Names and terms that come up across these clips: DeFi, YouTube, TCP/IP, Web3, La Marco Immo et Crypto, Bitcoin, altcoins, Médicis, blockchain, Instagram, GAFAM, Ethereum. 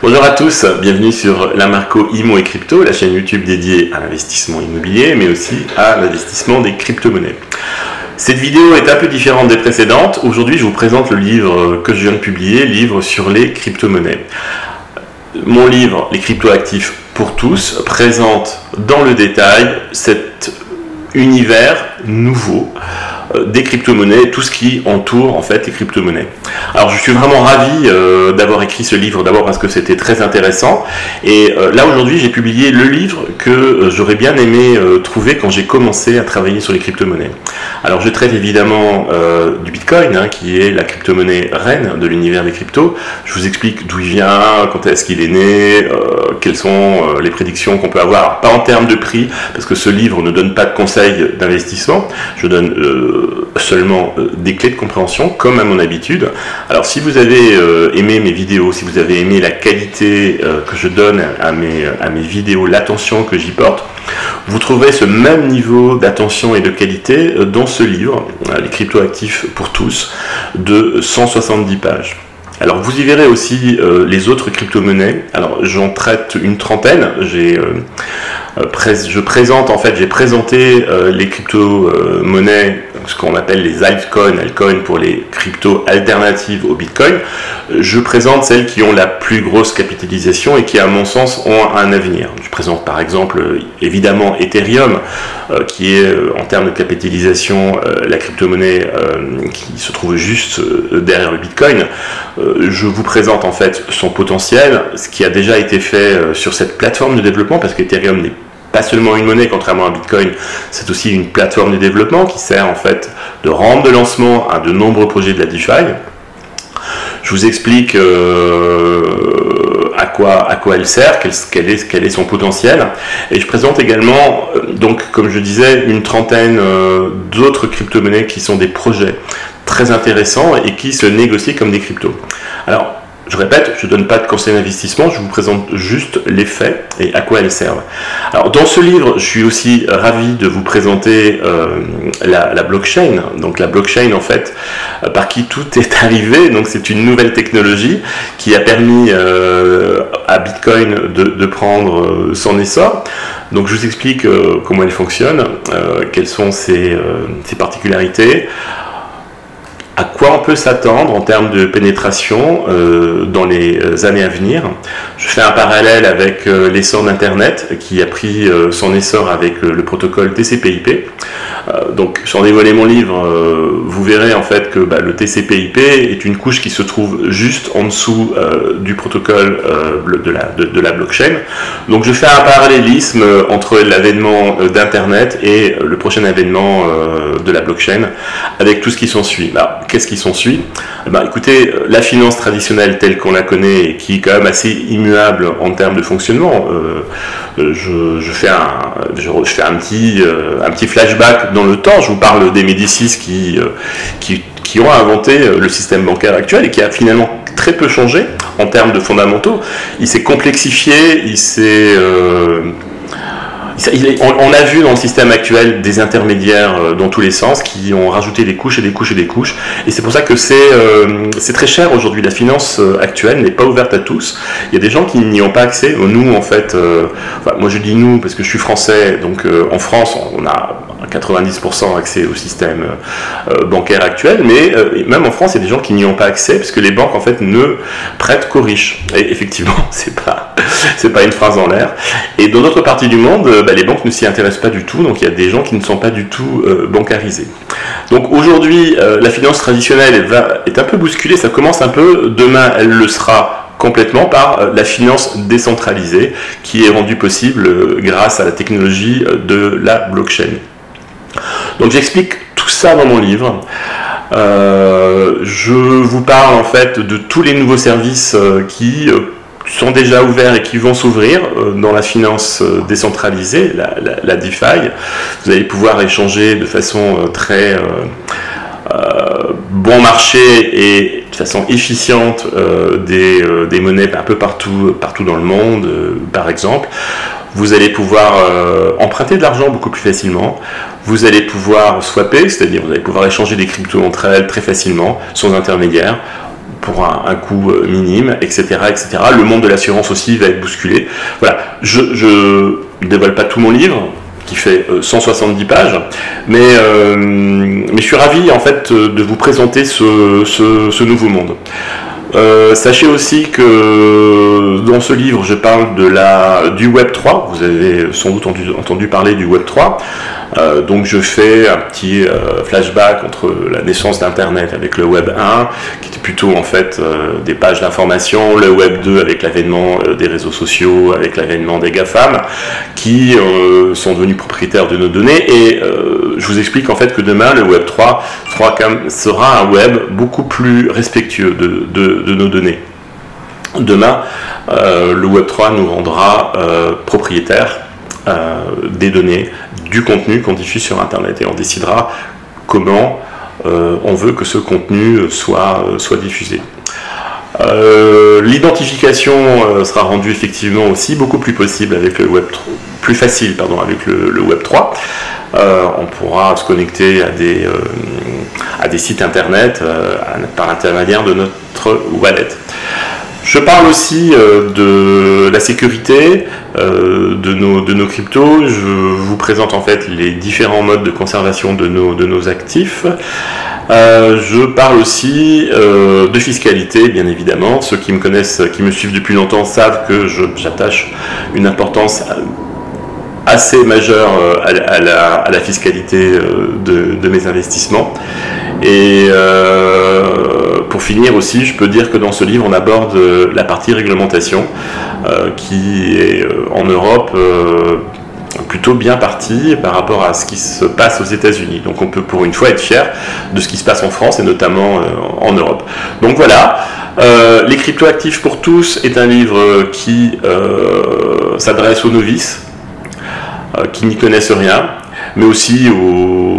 Bonjour à tous, bienvenue sur La Marco Immo et Crypto, la chaîne YouTube dédiée à l'investissement immobilier mais aussi à l'investissement des crypto-monnaies. Cette vidéo est un peu différente des précédentes. Aujourd'hui, je vous présente le livre que je viens de publier, livre sur les crypto-monnaies. Mon livre, Les crypto-actifs pour tous, présente dans le détail cet univers nouveau des crypto-monnaies, tout ce qui entoure en fait les crypto-monnaies. Alors je suis vraiment ravi d'avoir écrit ce livre, d'abord parce que c'était très intéressant, et là aujourd'hui j'ai publié le livre que j'aurais bien aimé trouver quand j'ai commencé à travailler sur les crypto-monnaies. Alors je traite évidemment du Bitcoin, hein, qui est la crypto-monnaie reine de l'univers des cryptos. Je vous explique d'où il vient, quand est-ce qu'il est né, quelles sont les prédictions qu'on peut avoir, pas en termes de prix, parce que ce livre ne donne pas de conseils d'investissement, je donne seulement des clés de compréhension comme à mon habitude. Alors si vous avez aimé mes vidéos, si vous avez aimé la qualité que je donne à mes vidéos, l'attention que j'y porte, vous trouverez ce même niveau d'attention et de qualité dans ce livre, Les crypto-actifs pour tous, de 170 pages. Alors vous y verrez aussi les autres crypto-monnaies. Alors j'en traite une trentaine. J'ai présenté les crypto-monnaies, ce qu'on appelle les altcoins, pour les cryptos alternatives au Bitcoin. Je présente celles qui ont la plus grosse capitalisation et qui, à mon sens, ont un avenir. Je présente par exemple, évidemment, Ethereum, qui est, en termes de capitalisation, la crypto-monnaie qui se trouve juste derrière le Bitcoin. Je vous présente en fait son potentiel, ce qui a déjà été fait sur cette plateforme de développement, parce qu'Ethereum n'est pas seulement une monnaie, contrairement à Bitcoin, c'est aussi une plateforme de développement qui sert en fait de rampe de lancement à de nombreux projets de la DeFi. Je vous explique à quoi elle sert, quel est son potentiel, et je présente également, donc comme je disais, une trentaine d'autres crypto-monnaies qui sont des projets très intéressants et qui se négocient comme des cryptos. Alors, je répète, je ne donne pas de conseils d'investissement, je vous présente juste les faits et à quoi elles servent. Alors, dans ce livre, je suis aussi ravi de vous présenter la blockchain. Donc, la blockchain, en fait, par qui tout est arrivé. Donc, c'est une nouvelle technologie qui a permis à Bitcoin de prendre son essor. Donc, je vous explique comment elle fonctionne, quelles sont ses particularités, à quoi on peut s'attendre en termes de pénétration dans les années à venir. Je fais un parallèle avec l'essor d'Internet qui a pris son essor avec le protocole TCP/IP. Donc, sans dévoiler mon livre, vous verrez en fait que le TCP/IP est une couche qui se trouve juste en dessous du protocole de la blockchain. Donc, je fais un parallélisme entre l'avènement d'Internet et le prochain avènement de la blockchain avec tout ce qui s'ensuit. Qu'est-ce qui s'ensuit? Écoutez, la finance traditionnelle telle qu'on la connaît et qui est quand même assez immuable en termes de fonctionnement. Je fais un petit flashback dans le temps. Je vous parle des Médicis qui ont inventé le système bancaire actuel et qui a finalement très peu changé en termes de fondamentaux. Il s'est complexifié, il s'est... On a vu dans le système actuel des intermédiaires dans tous les sens qui ont rajouté des couches et des couches et des couches, et c'est pour ça que c'est très cher aujourd'hui. La finance actuelle n'est pas ouverte à tous, il y a des gens qui n'y ont pas accès. Nous en fait, moi je dis nous parce que je suis français, donc en France on a 90% accès au système bancaire actuel, mais même en France, il y a des gens qui n'y ont pas accès, parce que les banques, en fait, ne prêtent qu'aux riches. Et effectivement, c'est pas une phrase en l'air. Et dans d'autres parties du monde, les banques ne s'y intéressent pas du tout, donc il y a des gens qui ne sont pas du tout bancarisés. Donc aujourd'hui, la finance traditionnelle est un peu bousculée, ça commence un peu, demain, elle le sera complètement par la finance décentralisée, qui est rendue possible grâce à la technologie de la blockchain. Donc j'explique tout ça dans mon livre. Je vous parle en fait de tous les nouveaux services qui sont déjà ouverts et qui vont s'ouvrir dans la finance décentralisée, la DeFi. Vous allez pouvoir échanger de façon très bon marché et de façon efficiente des monnaies un peu partout dans le monde, par exemple. vous allez pouvoir emprunter de l'argent beaucoup plus facilement, vous allez pouvoir swapper, c'est-à-dire vous allez pouvoir échanger des cryptos entre elles très facilement, sans intermédiaire, pour un coût minime, etc., etc. Le monde de l'assurance aussi va être bousculé. Voilà, je ne dévoile pas tout mon livre, qui fait 170 pages, mais je suis ravi en fait de vous présenter ce nouveau monde. Sachez aussi que dans ce livre, je parle du Web3. Vous avez sans doute entendu parler du Web3. Donc je fais un petit flashback entre la naissance d'Internet avec le Web 1, qui était plutôt en fait des pages d'information, le Web 2 avec l'avènement des réseaux sociaux, avec l'avènement des GAFAM, qui sont devenus propriétaires de nos données. Et je vous explique en fait que demain, le Web 3 sera un Web beaucoup plus respectueux de nos données. Demain, le Web 3 nous rendra propriétaires des données, du contenu qu'on diffuse sur Internet, et on décidera comment on veut que ce contenu soit diffusé. L'identification sera rendue effectivement aussi beaucoup plus possible avec le Web 3, plus facile pardon, avec le Web 3. On pourra se connecter à des sites internet par l'intermédiaire de notre wallet. Je parle aussi de la sécurité de nos cryptos. Je vous présente en fait les différents modes de conservation de nos actifs. Je parle aussi de fiscalité, bien évidemment. Ceux qui me connaissent, qui me suivent depuis longtemps, savent que j'attache une importance assez majeure à la fiscalité de mes investissements. Et pour finir aussi, je peux dire que dans ce livre, on aborde la partie réglementation qui est en Europe plutôt bien partie par rapport à ce qui se passe aux États-Unis. Donc on peut pour une fois être fier de ce qui se passe en France et notamment en Europe. Donc voilà, Les cryptoactifs pour tous est un livre qui s'adresse aux novices, qui n'y connaissent rien, mais aussi aux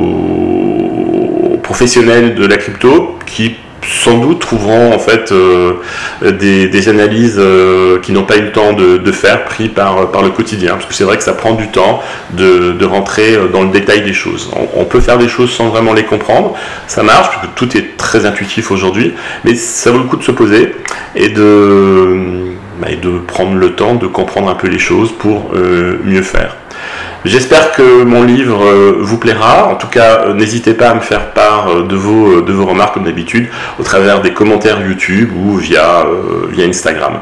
professionnels de la crypto qui sans doute trouveront en fait des analyses qui n'ont pas eu le temps de faire, pris par le quotidien, parce que c'est vrai que ça prend du temps de rentrer dans le détail des choses. On peut faire des choses sans vraiment les comprendre, ça marche, parce que tout est très intuitif aujourd'hui, mais ça vaut le coup de se poser et de prendre le temps de comprendre un peu les choses pour mieux faire. J'espère que mon livre vous plaira. En tout cas, n'hésitez pas à me faire part de vos remarques, comme d'habitude, au travers des commentaires YouTube ou via Instagram.